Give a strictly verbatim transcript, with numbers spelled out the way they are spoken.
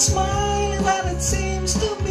start smiling, but it seems to me